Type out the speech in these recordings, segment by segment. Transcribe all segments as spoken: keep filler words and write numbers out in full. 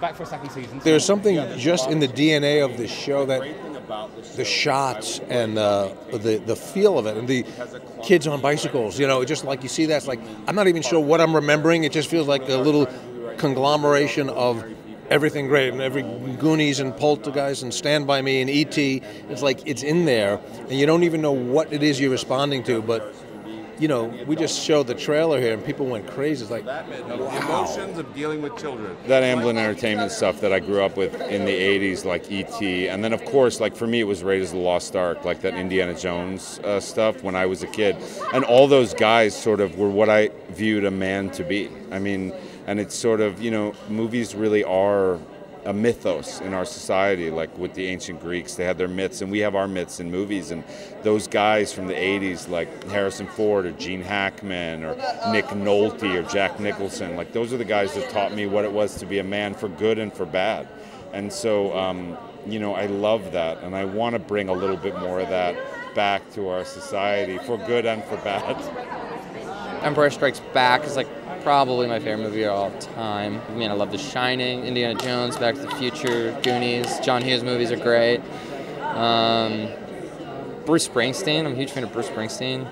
back for a second season. There's something just in the D N A of this show that the shots and uh, the the feel of it, and the kids on bicycles. You know, just like you see that, it's like I'm not even sure what I'm remembering. It just feels like a little conglomeration of everything great, and every Goonies and Poltergeist and Stand By Me and E T It's like it's in there, and you don't even know what it is you're responding to. But you know, we just showed the trailer here, and people went crazy. It's like, wow. Emotions of dealing with children. That Amblin Entertainment stuff that I grew up with in the eighties, like E T And then, of course, like for me, it was Raiders of the Lost Ark, like that Indiana Jones uh, stuff when I was a kid. And all those guys sort of were what I viewed a man to be. I mean. And it's sort of, you know, movies really are a mythos in our society. Like with the ancient Greeks, they had their myths, and we have our myths in movies. And those guys from the eighties, like Harrison Ford or Gene Hackman or Nick Nolte or Jack Nicholson, like those are the guys that taught me what it was to be a man for good and for bad. And so, um, you know, I love that, and I want to bring a little bit more of that back to our society for good and for bad. Empire Strikes Back is like probably my favorite movie of all time. I mean, I love The Shining, Indiana Jones, Back to the Future, Goonies. John Hughes movies are great. Um, Bruce Springsteen, I'm a huge fan of Bruce Springsteen.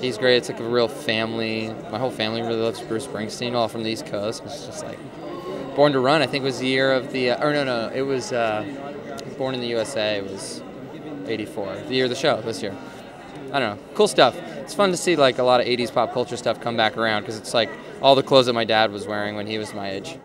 He's great. It's like a real family. My whole family really loves Bruce Springsteen, all from the East Coast. It's just like Born to Run, I think, was the year of the, uh, or no, no, it was uh, Born in the U S A. It was eighty-four, the year of the show this year. I don't know, cool stuff. It's fun to see like a lot of eighties pop culture stuff come back around, because it's like all the clothes that my dad was wearing when he was my age.